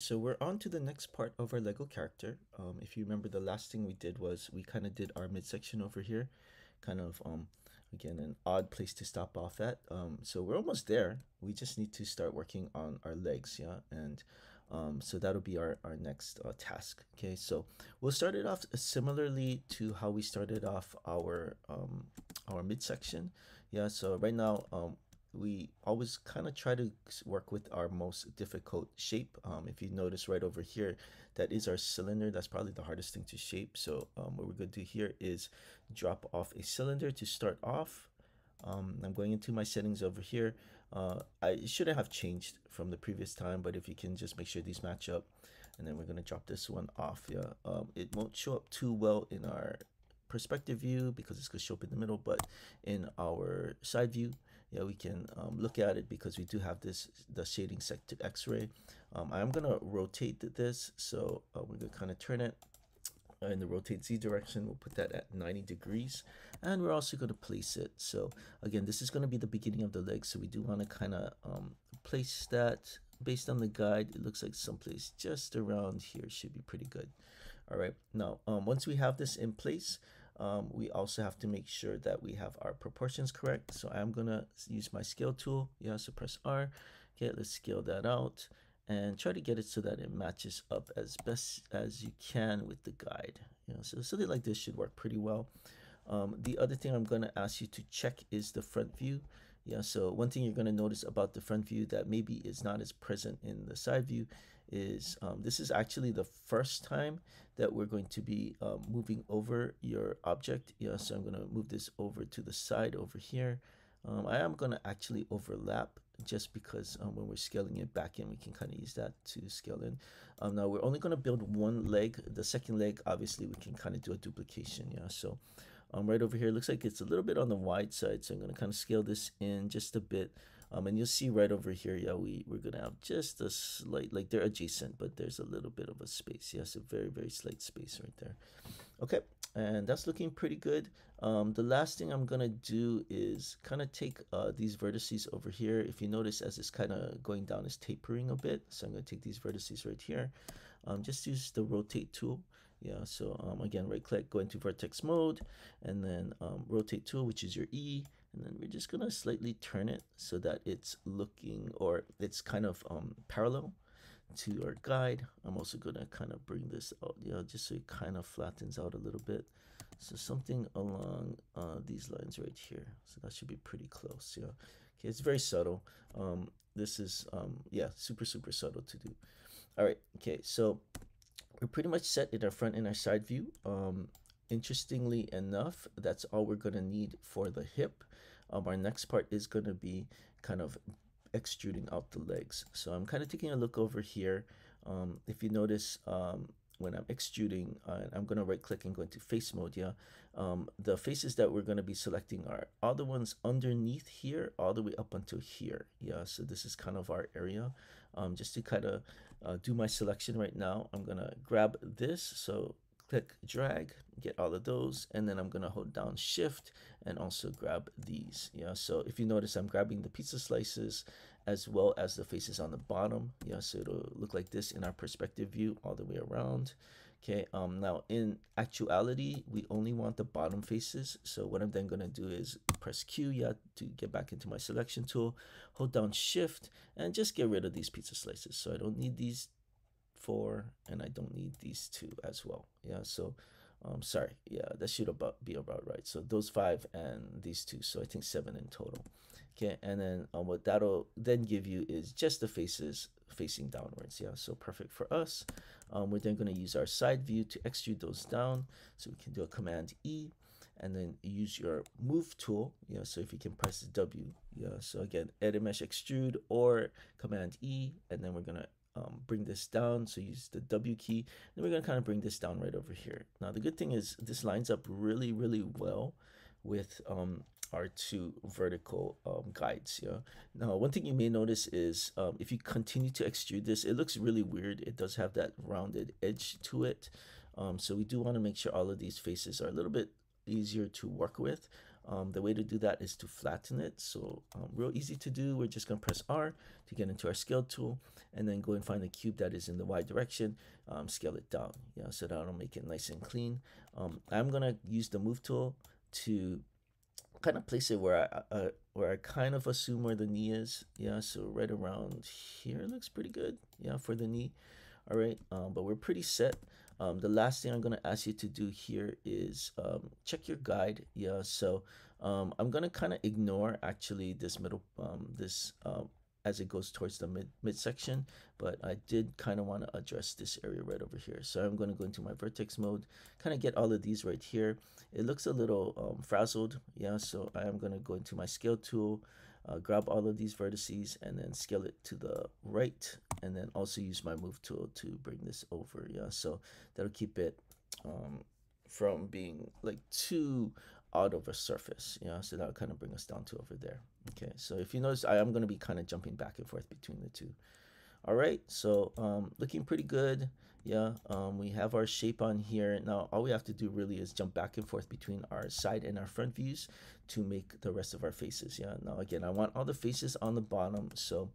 So we're on to the next part of our Lego character. If you remember, the last thing we did was we kind of did our midsection over here, kind of again an odd place to stop off at. So we're almost there. We just need to start working on our legs, yeah, and so that'll be our next task. Okay, so we'll start it off similarly to how we started off our midsection. Yeah, so right now we always kind of try to work with our most difficult shape. If you notice right over here, that is our cylinder. That's probably the hardest thing to shape. So what we're going to do here is drop off a cylinder to start off. I'm going into my settings over here. I shouldn't have changed from the previous time, but if you can just make sure these match up, and then we're going to drop this one off. Yeah, it won't show up too well in our perspective view because it's going to show up in the middle, but in our side view, yeah, we can look at it because we do have the shading set to X-ray. I'm going to rotate this, so we're going to kind of turn it in the rotate Z direction. We'll put that at 90 degrees, and we're also going to place it. So again, this is going to be the beginning of the leg, so we do want to kind of place that. Based on the guide, it looks like someplace just around here should be pretty good. All right, now once we have this in place, we also have to make sure that we have our proportions correct. So I'm gonna use my scale tool. Yeah, so press R. Okay, let's scale that out and try to get it so that it matches up as best as you can with the guide. You know, so something like this should work pretty well. The other thing I'm gonna ask you to check is the front view. Yeah, so one thing you're gonna notice about the front view that maybe is not as present in the side view is this is actually the first time that we're going to be moving over your object. Yeah, so I'm gonna move this over to the side over here. I am gonna actually overlap just because when we're scaling it back in, we can kind of use that to scale in. Now we're only gonna build one leg. The second leg, obviously, we can kind of do a duplication. Yeah, so. Right over here, looks like it's a little bit on the wide side, so I'm going to kind of scale this in just a bit, and you'll see right over here, yeah, we're going to have just a slight, like they're adjacent, but there's a little bit of a space. Yes, a very, very slight space right there. Okay, and that's looking pretty good. The last thing I'm going to do is kind of take these vertices over here. If you notice, as it's kind of going down, it's tapering a bit, so I'm going to take these vertices right here. Just use the rotate tool. Yeah, so again, right click, go into vertex mode, and then rotate tool, which is your E, and then we're just gonna slightly turn it so that it's looking, or it's kind of parallel to our guide. I'm also gonna kind of bring this out, you know, just so it kind of flattens out a little bit. So something along these lines right here. So that should be pretty close, yeah. Okay, it's very subtle. This is, yeah, super, super subtle to do. All right, okay, so we're pretty much set in our front and our side view. Interestingly enough, that's all we're going to need for the hip. Our next part is going to be kind of extruding out the legs. So I'm kind of taking a look over here. If you notice, when I'm extruding, I'm going to right click and go into face mode. Yeah, the faces that we're going to be selecting are all the ones underneath here, all the way up until here. Yeah, so this is kind of our area. Just to kind of do my selection right now, I'm going to grab this. So click, drag, get all of those, and then I'm going to hold down shift and also grab these. Yeah, so if you notice, I'm grabbing the pizza slices as well as the faces on the bottom. Yeah, so it'll look like this in our perspective view all the way around. Okay, now in actuality, we only want the bottom faces. So what I'm then going to do is press Q, yeah, to get back into my selection tool, hold down shift, and just get rid of these pizza slices. So I don't need these four, and I don't need these two as well. Yeah, so sorry, yeah, that should be about right. So those five and these two, so I think seven in total. Okay, and then what that'll then give you is just the faces facing downwards. Yeah, so perfect for us. We're then going to use our side view to extrude those down, so we can do a command E and then use your move tool. Yeah, so if you can press W. yeah, so again, edit mesh extrude or command E, and then we're going to bring this down, so use the W key, and we're going to kind of bring this down right over here. Now the good thing is this lines up really, really well with our two vertical guides. Yeah. Now one thing you may notice is if you continue to extrude this, it looks really weird. It does have that rounded edge to it. So we do want to make sure all of these faces are a little bit easier to work with. The way to do that is to flatten it. So real easy to do. We're just going to press R to get into our scale tool and then go and find the cube that is in the Y direction, scale it down, so that'll make it nice and clean. I'm going to use the move tool to kind of place it where I kind of assume where the knee is. So right around here looks pretty good, for the knee. All right, but we're pretty set. The last thing I'm going to ask you to do here is check your guide. So I'm going to kind of ignore actually this middle, as it goes towards the midsection, but I did kind of want to address this area right over here. So I'm going to go into my vertex mode, kind of get all of these right here. It looks a little frazzled. So I am going to go into my scale tool, grab all of these vertices and then scale it to the right, and then also use my move tool to bring this over. So that'll keep it from being like too out of a surface. So that'll kind of bring us down to over there. Okay, so if you notice, I am going to be kind of jumping back and forth between the two. All right, so looking pretty good. We have our shape on here. Now all we have to do really is jump back and forth between our side and our front views to make the rest of our faces. Now again, I want all the faces on the bottom, so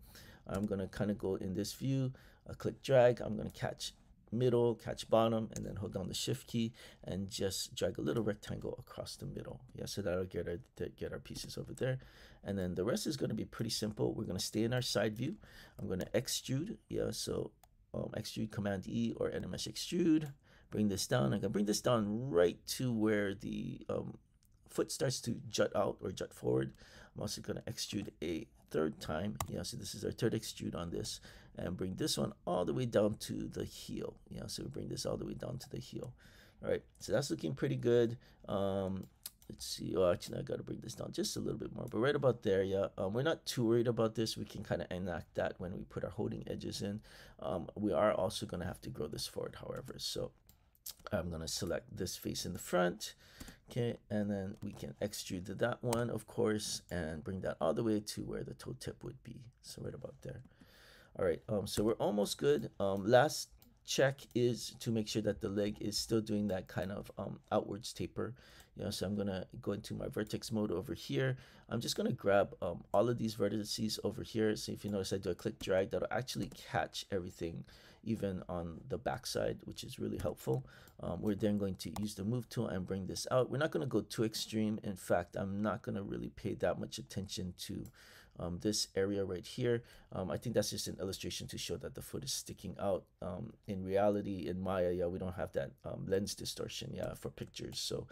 I'm gonna kind of go in this view, click drag. I'm gonna catch middle, catch bottom, and then hold down the shift key and just drag a little rectangle across the middle. So that'll get our pieces over there. And then the rest is going to be pretty simple. We're going to stay in our side view. I'm going to extrude. So extrude, command E or NMS extrude, bring this down. I'm going to bring this down right to where the foot starts to jut out or jut forward. I'm also going to extrude a third time. So this is our third extrude on this, and bring this one all the way down to the heel. So we bring this all the way down to the heel. All right, so that's looking pretty good. Let's see. Oh, actually, I got to bring this down just a little bit more, but right about there. We're not too worried about this. We can kind of enact that when we put our holding edges in. We are also going to have to grow this forward, however, so I'm going to select this face in the front. Okay, and then we can extrude that one, of course, and bring that all the way to where the toe tip would be. So right about there. All right, so we're almost good. Last check is to make sure that the leg is still doing that kind of outwards taper. So I'm going to go into my vertex mode over here. I'm just going to grab all of these vertices over here. So if you notice, I do a click drag. That'll actually catch everything, even on the back side, which is really helpful. We're then going to use the move tool and bring this out. We're not going to go too extreme. In fact, I'm not going to really pay that much attention to this area right here. I think that's just an illustration to show that the foot is sticking out. In reality, in Maya, we don't have that lens distortion, for pictures. So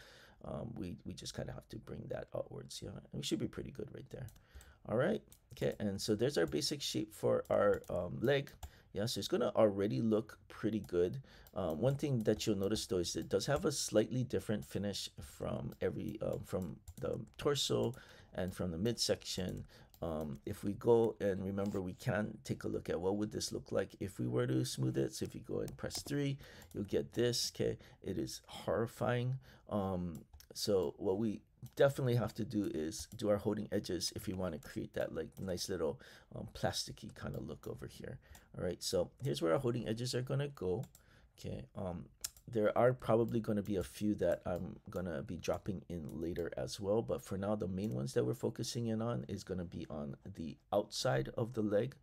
we just kind of have to bring that outwards. And we should be pretty good right there. All right, okay, and so there's our basic shape for our leg. So it's going to already look pretty good. One thing that you'll notice though is it does have a slightly different finish from the torso and from the midsection. If we go and remember, we can take a look at what would this look like if we were to smooth it. So if you go and press 3, you'll get this. Okay, it is horrifying. So what we definitely have to do is do our holding edges if you want to create that like nice little plasticky kind of look over here. All right, so here's where our holding edges are going to go. Okay, there are probably going to be a few that I'm going to be dropping in later as well, but for now the main ones that we're focusing in on is going to be on the outside of the leg.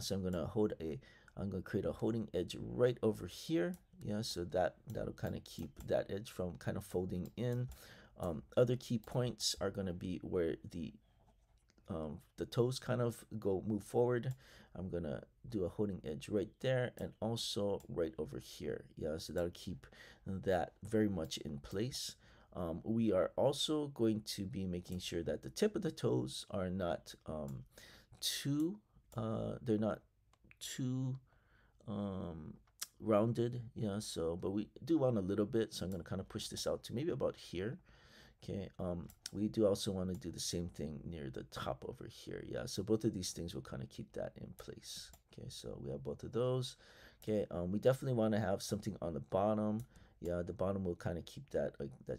So I'm going to create a holding edge right over here. So that'll kind of keep that edge from kind of folding in. Other key points are going to be where the toes kind of move forward. I'm going to do a holding edge right there and also right over here. So that'll keep that very much in place. We are also going to be making sure that the tip of the toes are not too rounded. But we do want a little bit, so I'm going to kind of push this out to maybe about here. Okay, we do also want to do the same thing near the top over here. So both of these things will kind of keep that in place. Okay, so we have both of those. Okay, we definitely want to have something on the bottom. The bottom will kind of keep that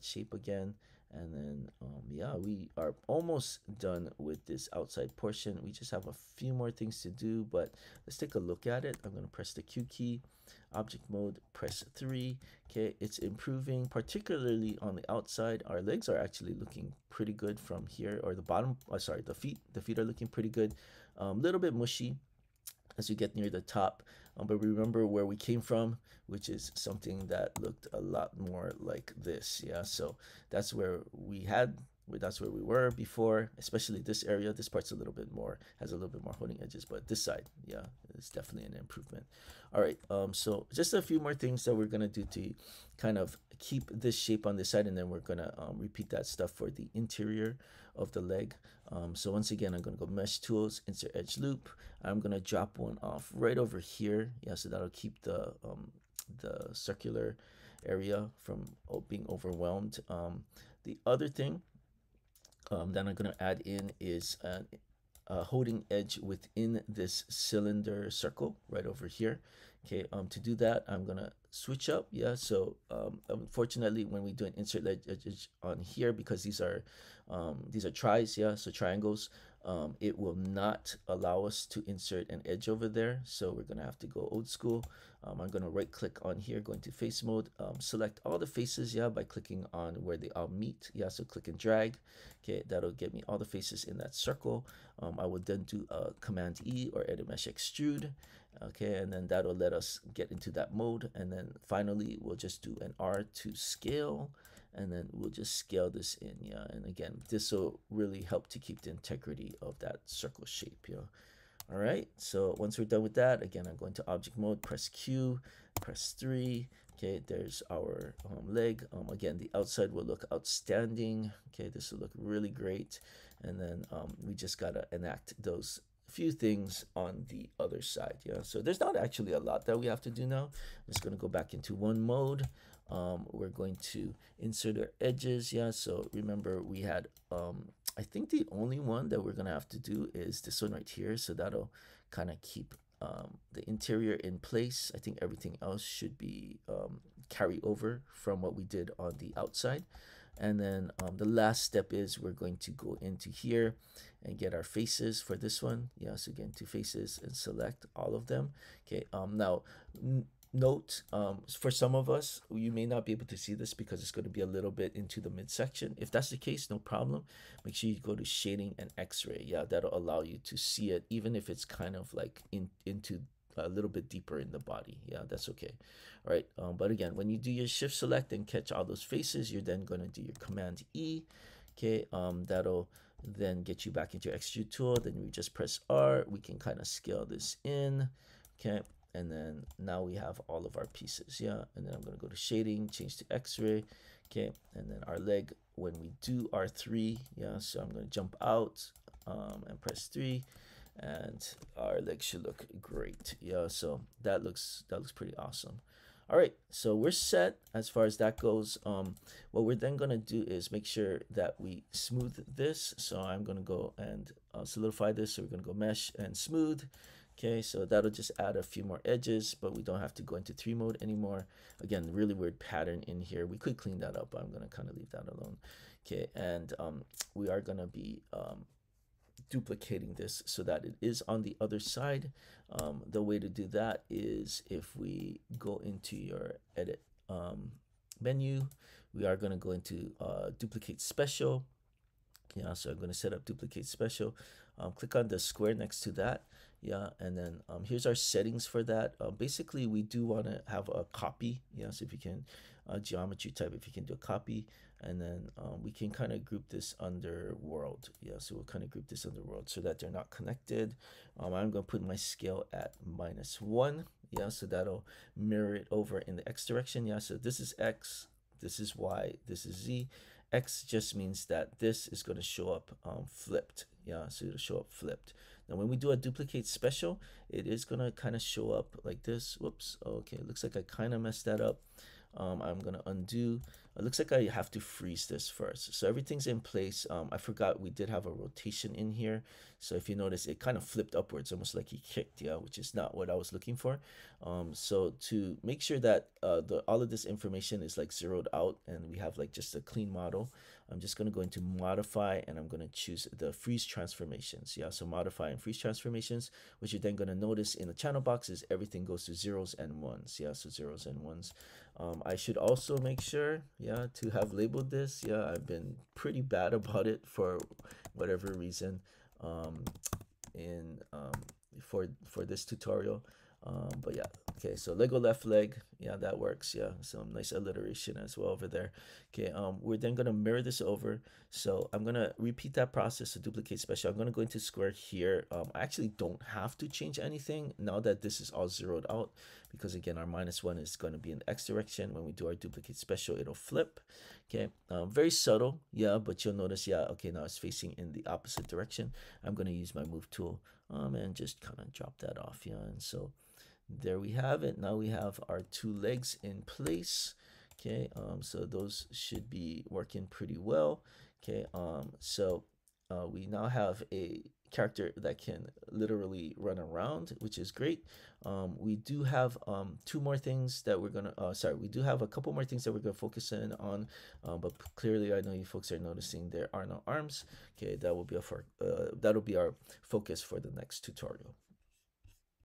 shape again. And then, yeah, we are almost done with this outside portion. We just have a few more things to do, but let's take a look at it. I'm going to press the Q key, object mode, press 3. Okay, it's improving, particularly on the outside. Our legs are actually looking pretty good from here, or the bottom, sorry, the feet. The feet are looking pretty good. A little bit mushy as you get near the top, but remember where we came from, which is something that looked a lot more like this. Yeah, so that's where we had, that's where we were before, especially this area. This part's a little bit more, has a little bit more holding edges, but this side, yeah, it's definitely an improvement. All right, so just a few more things that we're gonna do to kind of keep this shape on this side, and then we're gonna repeat that stuff for the interior of the leg. So once again, I'm gonna go mesh tools, insert edge loop. I'm gonna drop one off right over here. Yeah, so that'll keep the circular area from being overwhelmed. The other thing that I'm going to add in is a holding edge within this cylinder circle right over here. Okay, to do that, I'm going to switch up. Yeah, so unfortunately, when we do an insert edge on here, because these are tries, yeah, so triangles, it will not allow us to insert an edge over there. So we're going to have to go old school. I'm going to right click on here, go into face mode, select all the faces, yeah, by clicking on where they all meet. Yeah, so click and drag. Okay, that'll get me all the faces in that circle. I will then do a Command E or Edit Mesh Extrude. Okay, and then that'll let us get into that mode. And then finally, we'll just do an R to scale, and then we'll just scale this in. Yeah, and again, this will really help to keep the integrity of that circle shape. Yeah. All right, so once we're done with that, again, I'm going to object mode, press Q, press 3. Okay, there's our leg. Again, the outside will look outstanding. Okay, this will look really great. And then we just gotta enact those few things on the other side. Yeah, so there's not actually a lot that we have to do now. I'm just going to go back into one mode. We're going to insert our edges. Yeah, so remember we had I think the only one that we're going to have to do is this one right here, so that'll kind of keep the interior in place. I think everything else should be carry over from what we did on the outside. And then the last step is we're going to go into here and get our faces for this one. Yeah, so get into faces and select all of them. Okay, now note, for some of us, you may not be able to see this because it's going to be a little bit into the midsection. If that's the case, no problem. Make sure you go to shading and X-ray. Yeah, that'll allow you to see it, even if it's kind of like into a little bit deeper in the body. Yeah, that's okay. All right, but again, when you do your shift select and catch all those faces, you're then going to do your Command E. Okay, that'll then get you back into your extrude tool. Then we just press R. We can kind of scale this in. Okay, and then now we have all of our pieces. Yeah, and then I'm going to go to shading, change to X-ray. Okay, and then our leg, when we do R3, yeah, so I'm going to jump out and press 3, and our leg should look great. Yeah, so that looks pretty awesome. All right, so we're set as far as that goes. What we're then going to do is make sure that we smooth this. So I'm going to go and solidify this. So we're going to go mesh and smooth. Okay, so that'll just add a few more edges, but we don't have to go into 3 mode anymore. Again, really weird pattern in here. We could clean that up, but I'm going to kind of leave that alone. Okay, and we are going to be duplicating this so that it is on the other side. The way to do that is if we go into your edit menu, we are going to go into duplicate special. Yeah, so I'm going to set up duplicate special. Click on the square next to that. Yeah, and then here's our settings for that. Basically, we do want to have a copy. Yeah, so if you can, geometry type, if you can do a copy. And then we can kind of group this under world. Yeah, so we'll kind of group this under world so that they're not connected. I'm going to put my scale at -1. Yeah, so that'll mirror it over in the X direction. Yeah, so this is X, this is Y, this is Z. X just means that this is going to show up flipped. Yeah, so it'll show up flipped. Now when we do a duplicate special, it is going to kind of show up like this. Whoops, okay, looks like I kind of messed that up. I'm going to undo. It looks like I have to freeze this first. So everything's in place. I forgot we did have a rotation in here. So if you notice, it kind of flipped upwards, almost like he kicked, yeah, which is not what I was looking for. So to make sure that all of this information is like zeroed out and we have like just a clean model, I'm just going to go into modify, and I'm going to choose the freeze transformations. Yeah, so modify and freeze transformations. What you're then going to notice in the channel box is everything goes to zeros and ones. Yeah, so zeros and ones. I should also make sure, yeah, to have labeled this. Yeah, I've been pretty bad about it for whatever reason for this tutorial. But yeah, okay, so Lego left leg, yeah, that works. Yeah, some nice alliteration as well over there. Okay, we're then going to mirror this over, so I'm going to repeat that process to duplicate special. I'm going to go into square here. I actually don't have to change anything now that this is all zeroed out, because again, our -1 is going to be in the X direction. When we do our duplicate special, it'll flip. Okay, very subtle, yeah, but you'll notice, yeah, okay, now it's facing in the opposite direction. I'm going to use my move tool and just kind of drop that off, yeah, and so there we have it. Now we have our two legs in place. Okay, so those should be working pretty well. Okay, so we now have a character that can literally run around, which is great. We do have a couple more things that we're gonna focus in on, but clearly I know you folks are noticing there are no arms. Okay, that will be our focus for the next tutorial.